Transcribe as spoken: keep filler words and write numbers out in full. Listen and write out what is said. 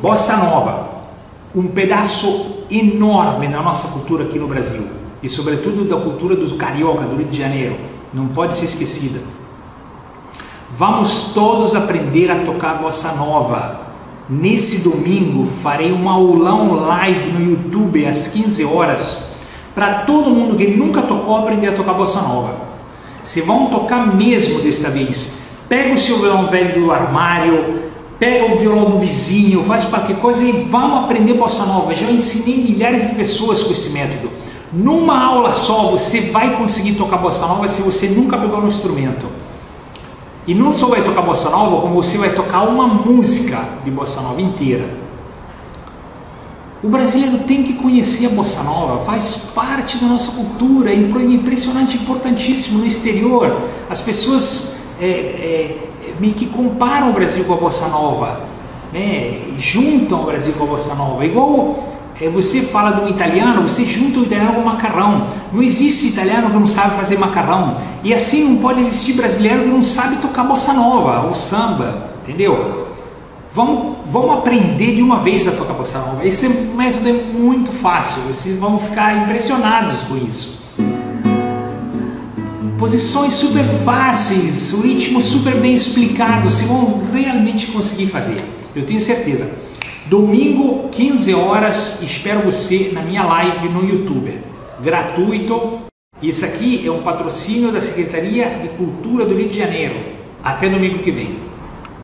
Bossa Nova, um pedaço enorme na nossa cultura aqui no Brasil e sobretudo da cultura dos carioca do Rio de Janeiro, não pode ser esquecida. Vamos todos aprender a tocar Bossa Nova. Nesse domingo farei um aulão live no YouTube às quinze horas para todo mundo que nunca tocou aprender a tocar Bossa Nova. Vocês vão tocar mesmo desta vez. Pega o seu violão velho do armário, pega o violão do vizinho, faz qualquer coisa e vamos aprender Bossa Nova. Já ensinei milhares de pessoas com esse método. Numa aula só você vai conseguir tocar Bossa Nova se você nunca pegou no instrumento. E não só vai tocar Bossa Nova, como você vai tocar uma música de Bossa Nova inteira. O brasileiro tem que conhecer a Bossa Nova, faz parte da nossa cultura, é impressionante, importantíssimo no exterior. As pessoas... É, é, meio que comparam o Brasil com a Bossa Nova, né? Juntam o Brasil com a Bossa Nova, igual é, você fala de um italiano, você junta o italiano com o macarrão, não existe italiano que não sabe fazer macarrão, e assim não pode existir brasileiro que não sabe tocar Bossa Nova ou samba, entendeu? Vamos, vamos aprender de uma vez a tocar Bossa Nova, esse método é muito fácil, vocês vão ficar impressionados com isso. Posições super fáceis, o ritmo super bem explicado, vocês vão realmente conseguir fazer, eu tenho certeza. Domingo, quinze horas, espero você na minha live no YouTube, gratuito. Isso aqui é um patrocínio da Secretaria de Cultura do Rio de Janeiro. Até domingo que vem.